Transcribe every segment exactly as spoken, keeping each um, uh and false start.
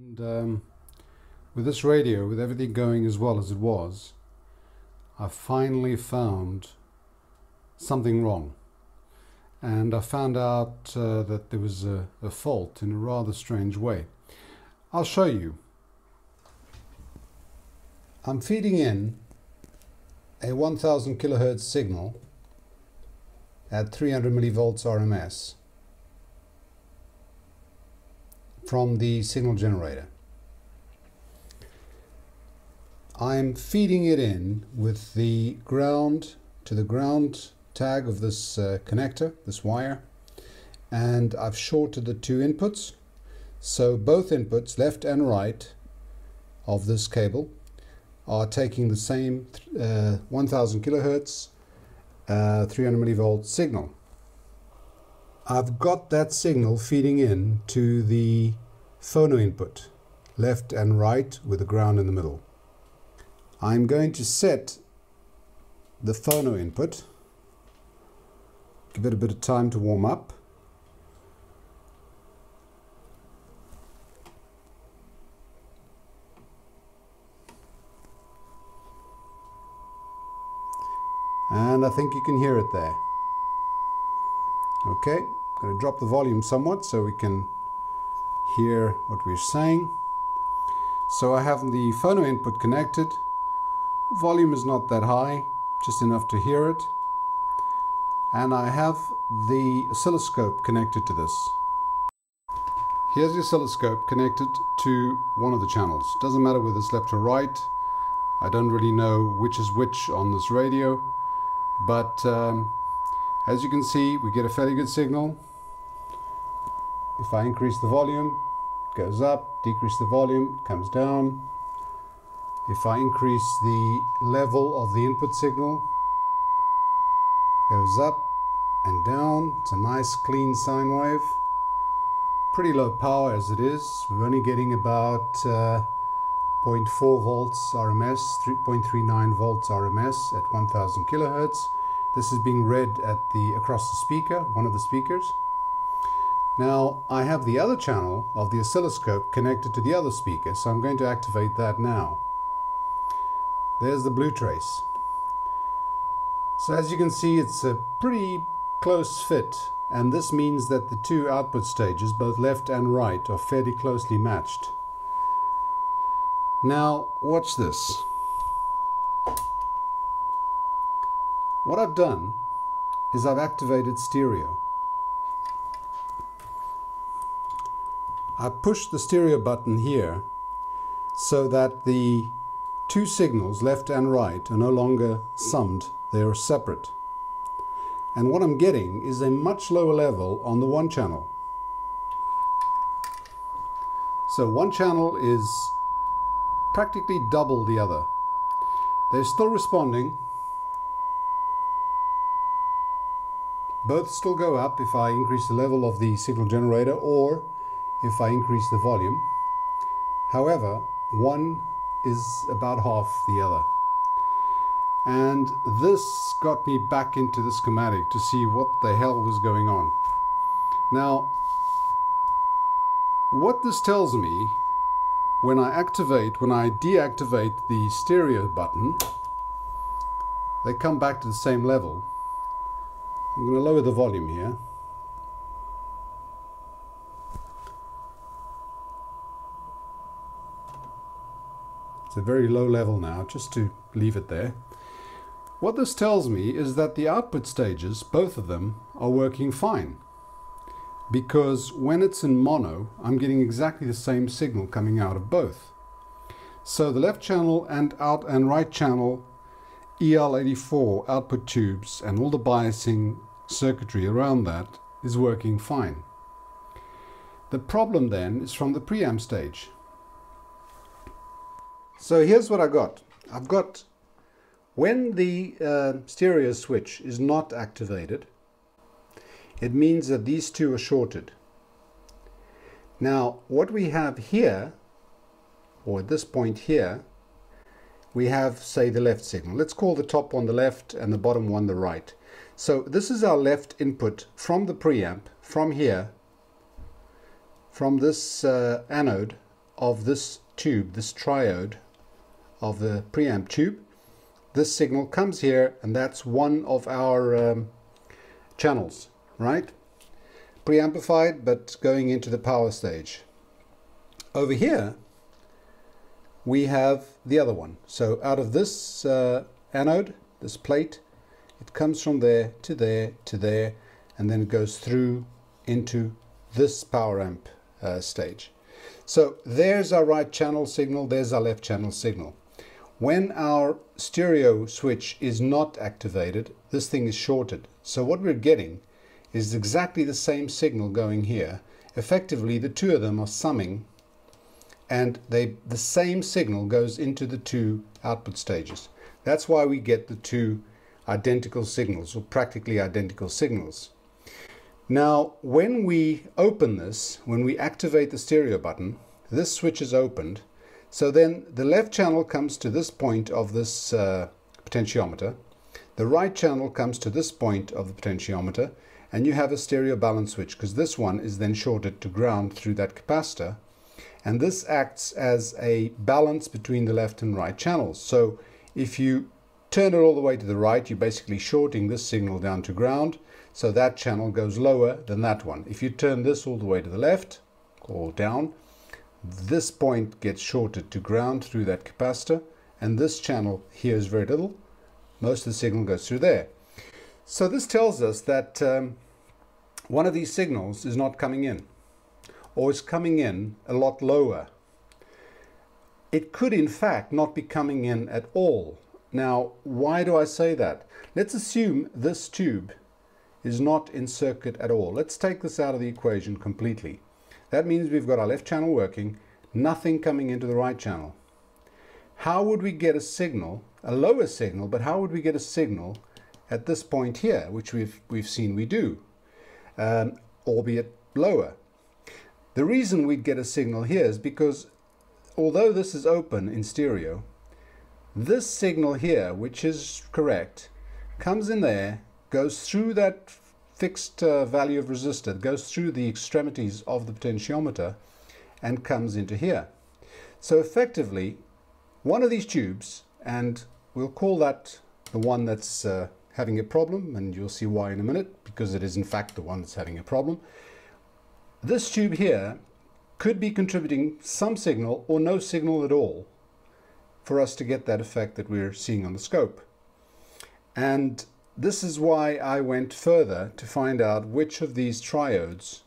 And um, with this radio, with everything going as well as it was, I finally found something wrong. And I found out uh, that there was a, a fault in a rather strange way. I'll show you. I'm feeding in a one thousand kilohertz signal at three hundred millivolts R M S from the signal generator. I'm feeding it in with the ground to the ground tag of this uh, connector, this wire, and I've shorted the two inputs, so both inputs, left and right of this cable, are taking the same uh, one thousand kilohertz uh, three hundred millivolt signal. I've got that signal feeding in to the phono input, left and right with the ground in the middle. I'm going to set the phono input, give it a bit of time to warm up. And I think you can hear it there. Okay, I'm going to drop the volume somewhat so we can hear what we're saying. So I have the phono input connected. Volume is not that high, just enough to hear it. And I have the oscilloscope connected to this. Here's the oscilloscope connected to one of the channels. Doesn't matter whether it's left or right. I don't really know which is which on this radio, but um, as you can see, we get a fairly good signal. If I increase the volume, it goes up. Decrease the volume, it comes down. If I increase the level of the input signal, goes up and down. It's a nice clean sine wave. Pretty low power as it is. We're only getting about uh, zero point four volts R M S, three point three nine volts R M S at one thousand kilohertz. This is being read at the across the speaker, one of the speakers. Now I have the other channel of the oscilloscope connected to the other speaker, so I'm going to activate that now. There's the blue trace. So as you can see, it's a pretty close fit, and this means that the two output stages, both left and right, are fairly closely matched. Now watch this. What I've done is I've activated stereo. I pushed the stereo button here so that the two signals, left and right, are no longer summed. They are separate. And what I'm getting is a much lower level on the one channel. So one channel is practically double the other. They're still responding. Both still go up if I increase the level of the signal generator or if I increase the volume. However, one is about half the other. And this got me back into the schematic to see what the hell was going on. Now, what this tells me, when I activate, when I deactivate the stereo button, they come back to the same level. I'm going to lower the volume here. It's a very low level now, just to leave it there. What this tells me is that the output stages, both of them, are working fine, because when it's in mono, I'm getting exactly the same signal coming out of both. So the left channel and out and right channel E L eighty-four output tubes and all the biasing circuitry around that is working fine. The problem then is from the preamp stage. So here's what I got. I've got When the uh, stereo switch is not activated, it means that these two are shorted. Now, what we have here, or at this point here, we have, say, the left signal. Let's call the top one the left and the bottom one the right. So this is our left input from the preamp, from here, from this uh, anode of this tube, this triode of the preamp tube, this signal comes here, and that's one of our um, channels, right? Preamplified, but going into the power stage. Over here, we have the other one. So out of this uh, anode, this plate, it comes from there to there to there, and then it goes through into this power amp uh, stage. So there's our right channel signal, there's our left channel signal. When our stereo switch is not activated, this thing is shorted. So what we're getting is exactly the same signal going here. Effectively, the two of them are summing, and they, the same signal goes into the two output stages. That's why we get the two identical signals, or practically identical signals. Now, when we open this, when we activate the stereo button, this switch is opened. So then the left channel comes to this point of this uh, potentiometer. The right channel comes to this point of the potentiometer, and you have a stereo balance switch, because this one is then shorted to ground through that capacitor. And this acts as a balance between the left and right channels. So if you turn it all the way to the right, you're basically shorting this signal down to ground. So that channel goes lower than that one. If you turn this all the way to the left or down, this point gets shorted to ground through that capacitor. And this channel here is very little. Most of the signal goes through there. So this tells us that um, one of these signals is not coming in, or is coming in a lot lower. It could in fact not be coming in at all. Now, why do I say that? Let's assume this tube is not in circuit at all. Let's take this out of the equation completely. That means we've got our left channel working, nothing coming into the right channel. How would we get a signal, a lower signal, but how would we get a signal at this point here, which we've, we've seen we do, um, albeit lower? The reason we'd get a signal here is because although this is open in stereo, this signal here, which is correct, comes in there, goes through that fixed uh, value of resistor, goes through the extremities of the potentiometer, and comes into here. So effectively, one of these tubes, and we'll call that the one that's uh, having a problem, and you'll see why in a minute, because it is in fact the one that's having a problem. This tube here could be contributing some signal or no signal at all for us to get that effect that we're seeing on the scope. And this is why I went further to find out which of these triodes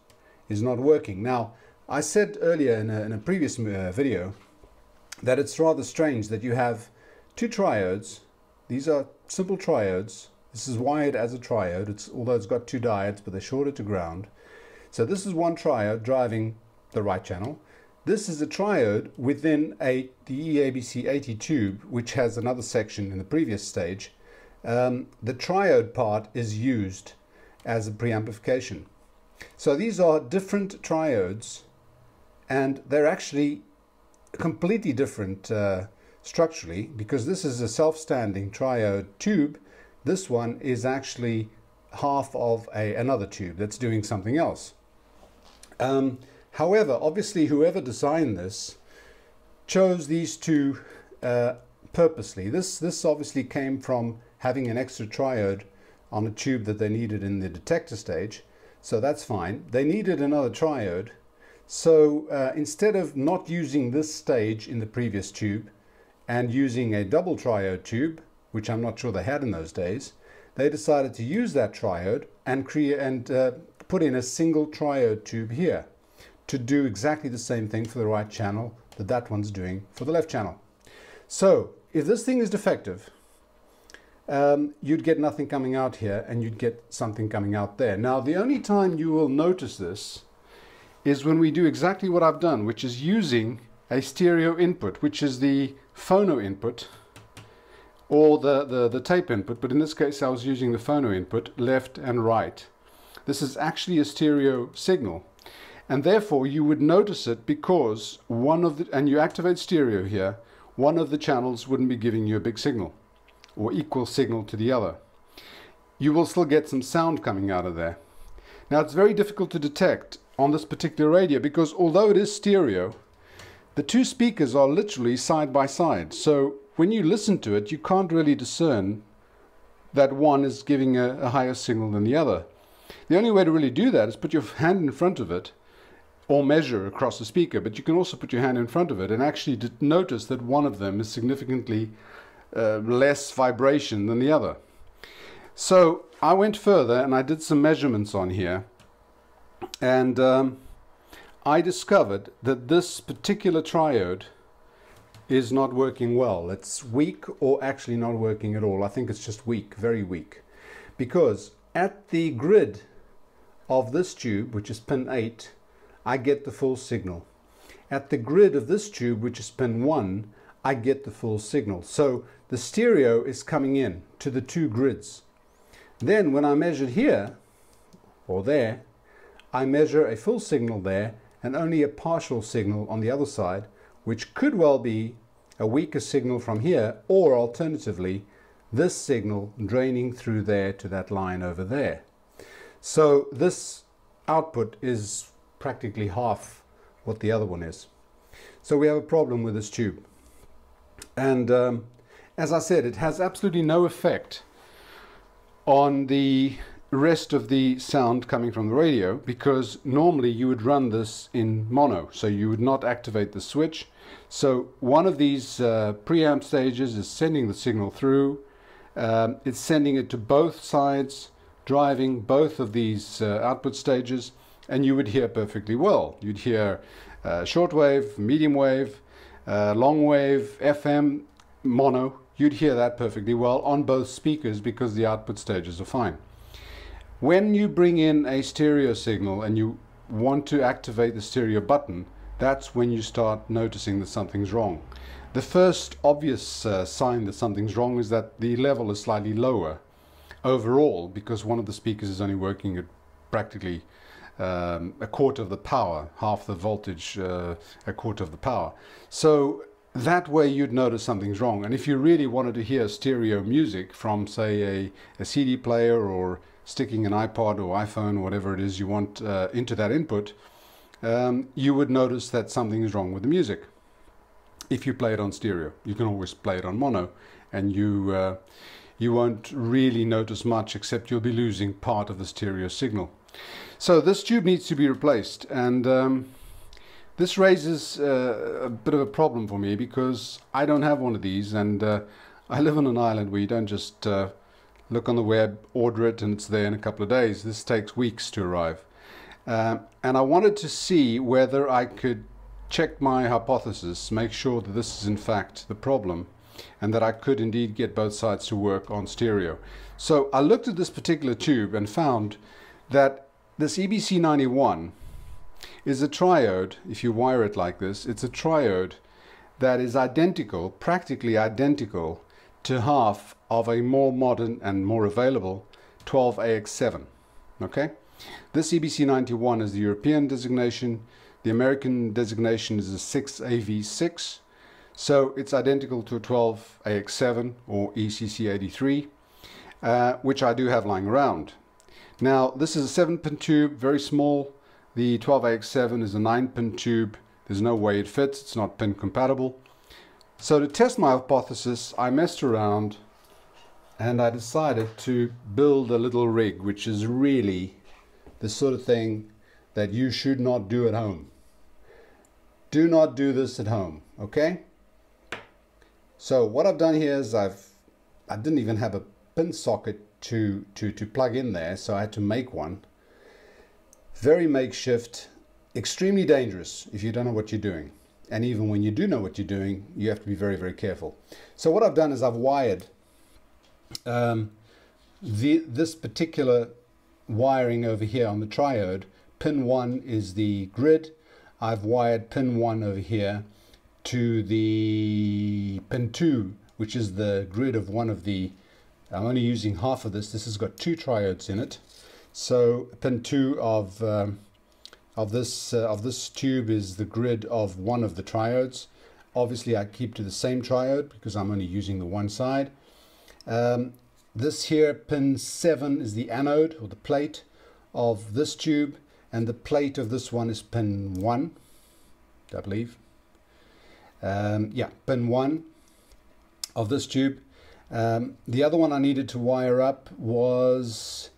is not working. Now, I said earlier in a, in a previous video that it's rather strange that you have two triodes. These are simple triodes. This is wired as a triode, it's, although it's got two diodes, but they're shorted to ground. So this is one triode driving the right channel. This is a triode within a, the E A B C eighty tube, which has another section in the previous stage. Um, the triode part is used as a preamplification. So these are different triodes, and they're actually completely different uh, structurally, because this is a self-standing triode tube. This one is actually half of a, another tube that's doing something else. Um, however, obviously whoever designed this chose these two uh, purposely. This, this obviously came from having an extra triode on a tube that they needed in the detector stage, so that's fine. They needed another triode, so uh, instead of not using this stage in the previous tube and using a double triode tube, which I'm not sure they had in those days, they decided to use that triode and, create, and uh, put in a single triode tube here to do exactly the same thing for the right channel that that one's doing for the left channel. So if this thing is defective, um, you'd get nothing coming out here and you'd get something coming out there. Now, the only time you will notice this is when we do exactly what I've done, which is using a stereo input, which is the phono input, or the, the, the tape input, but in this case I was using the phono input, left and right. This is actually a stereo signal, and therefore you would notice it because one of the, and you activate stereo here, one of the channels wouldn't be giving you a big signal, or equal signal to the other. You will still get some sound coming out of there. Now, it's very difficult to detect on this particular radio, because although it is stereo, The two speakers are literally side by side, so when you listen to it, you can't really discern that one is giving a, a higher signal than the other. The only way to really do that is put your hand in front of it or measure across the speaker, but you can also put your hand in front of it and actually notice that one of them is significantly uh, less vibration than the other. So I went further and I did some measurements on here, and um, I discovered that this particular triode is not working well. It's weak, or actually not working at all. I think it's just weak, very weak, because at the grid of this tube, which is pin eight, I get the full signal. At the grid of this tube, which is pin one, I get the full signal. So the stereo is coming in to the two grids. Then when I measured here or there, I measure a full signal there and only a partial signal on the other side, which could well be a weaker signal from here, or alternatively, this signal draining through there to that line over there. So this output is practically half what the other one is. So we have a problem with this tube. And um, as I said, it has absolutely no effect on the rest of the sound coming from the radio, because normally you would run this in mono, so you would not activate the switch. So one of these uh, preamp stages is sending the signal through, um, it's sending it to both sides, driving both of these uh, output stages, and you would hear perfectly well. You'd hear uh, shortwave, medium wave, uh, long wave, F M, mono. You'd hear that perfectly well on both speakers because the output stages are fine. When you bring in a stereo signal and you want to activate the stereo button, that's when you start noticing that something's wrong. The first obvious uh, sign that something's wrong is that the level is slightly lower overall, because one of the speakers is only working at practically um, a quarter of the power, half the voltage, uh, a quarter of the power. So that way you'd notice something's wrong. And if you really wanted to hear stereo music from, say, a, a C D player, or sticking an iPod or iPhone, whatever it is you want uh, into that input, um, you would notice that something is wrong with the music. If you play it on stereo, you can always play it on mono, and you uh, you won't really notice much, except you'll be losing part of the stereo signal. So this tube needs to be replaced, and um, this raises uh, a bit of a problem for me, because I don't have one of these, and uh, I live on an island where you don't just uh, look on the web, order it, and it's there in a couple of days. This takes weeks to arrive. Uh, and I wanted to see whether I could check my hypothesis, make sure that this is in fact the problem, and that I could indeed get both sides to work on stereo. So I looked at this particular tube and found that this E B C ninety-one is a triode. If you wire it like this, it's a triode that is identical, practically identical, to half of a more modern and more available twelve A X seven, okay? This E B C ninety-one is the European designation. The American designation is a six A V six. So it's identical to a twelve A X seven or E C C eighty-three, uh, which I do have lying around. Now, this is a seven pin tube, very small. The twelve A X seven is a nine pin tube. There's no way it fits. It's not pin compatible. So to test my hypothesis, I messed around and I decided to build a little rig, which is really the sort of thing that you should not do at home. Do not do this at home, okay? So what I've done here is I've, I didn't even have a pin socket to, to, to plug in there, so I had to make one. Very makeshift, extremely dangerous if you don't know what you're doing. And even when you do know what you're doing, you have to be very, very careful. So what I've done is I've wired um, the, this particular wiring over here on the triode. Pin one is the grid. I've wired pin one over here to the pin two, which is the grid of one of the, I'm only using half of this. This has got two triodes in it. So pin two of um, Of this, uh, of this tube is the grid of one of the triodes. Obviously I keep to the same triode because I'm only using the one side. Um, this here, pin seven, is the anode or the plate of this tube, and the plate of this one is pin one, I believe. um, yeah, pin one of this tube. Um, the other one I needed to wire up was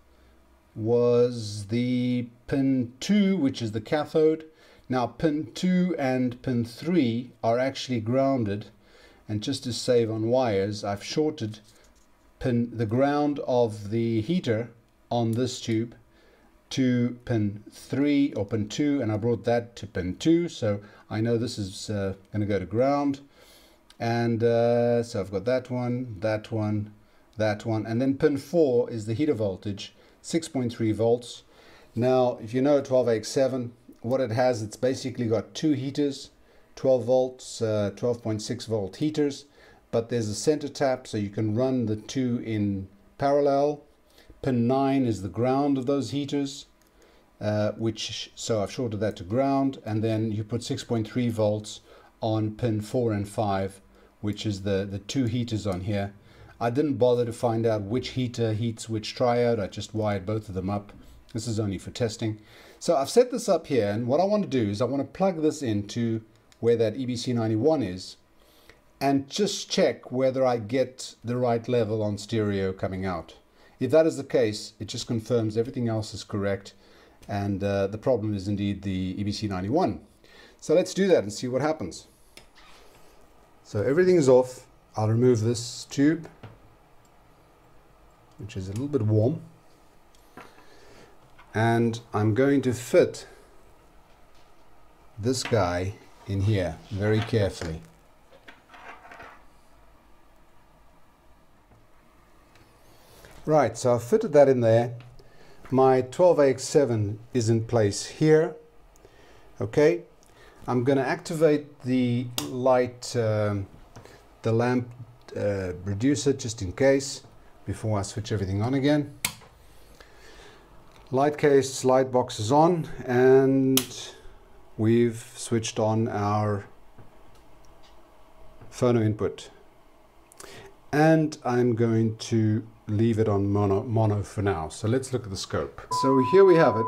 was the pin two, which is the cathode. Now pin two and pin three are actually grounded, and just to save on wires, I've shorted pin the ground of the heater on this tube to pin three or pin two, and I brought that to pin two, so I know this is uh, going to go to ground. And uh, so I've got that one, that one, that one, and then pin four is the heater voltage, six point three volts. Now if you know twelve A X seven, what it has, it's basically got two heaters, twelve volts, uh, twelve point six volt heaters, but there's a center tap, so you can run the two in parallel. Pin nine is the ground of those heaters, uh, which, so I've shorted that to ground, and then you put six point three volts on pin four and five, which is the, the two heaters on here. I didn't bother to find out which heater heats which triode, I just wired both of them up. This is only for testing. So I've set this up here, and what I want to do is I want to plug this into where that E B C ninety-one is, and just check whether I get the right level on stereo coming out. If that is the case, it just confirms everything else is correct, and uh, the problem is indeed the E B C ninety-one. So let's do that and see what happens. So everything is off. I'll remove this tube, which is a little bit warm, and I'm going to fit this guy in here very carefully. Right, so I've fitted that in there. My twelve A X seven is in place here. Okay, I'm going to activate the light, um, the lamp uh, reducer, just in case, before I switch everything on again. Light case, light box is on, and we've switched on our phono input. And I'm going to leave it on mono, mono for now. So let's look at the scope. So here we have it,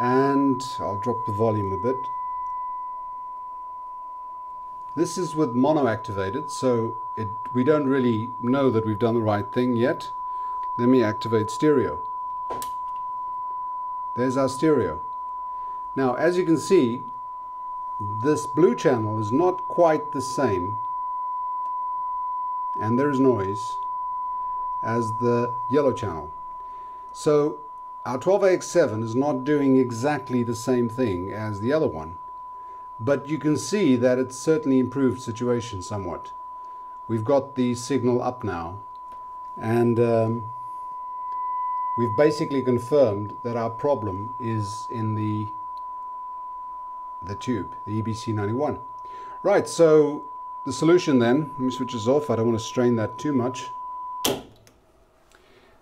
and I'll drop the volume a bit. This is with mono activated, so it, we don't really know that we've done the right thing yet. Let me activate stereo. There's our stereo. Now, as you can see, this blue channel is not quite the same, and there is noise, as the yellow channel. So our twelve A X seven is not doing exactly the same thing as the other one, but you can see that it's certainly improved situation somewhat. We've got the signal up now, and um, we've basically confirmed that our problem is in the the tube, the E B C ninety-one. Right, so the solution then, let me switch this off, I don't want to strain that too much.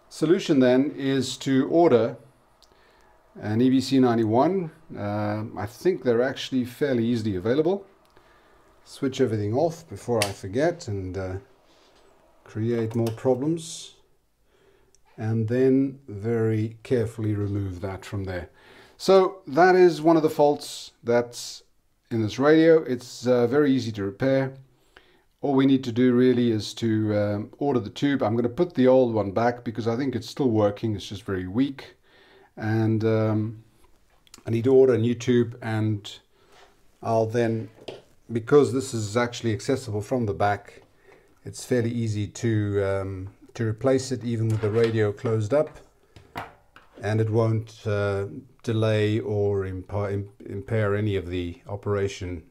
Solution then is to order an E B C ninety-one. Uh, I think they're actually fairly easily available. Switch everything off before I forget and uh, create more problems. And then very carefully remove that from there. So that is one of the faults that's in this radio. It's uh, very easy to repair. All we need to do really is to um, order the tube. I'm going to put the old one back because I think it's still working. It's just very weak. And um, I need to order a new tube, and I'll then, because this is actually accessible from the back, it's fairly easy to, um, to replace it even with the radio closed up. And it won't uh, delay or impa- impair any of the operation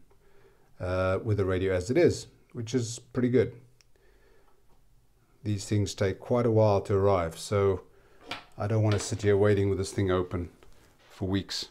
uh, with the radio as it is, which is pretty good. These things take quite a while to arrive, so I don't want to sit here waiting with this thing open for weeks.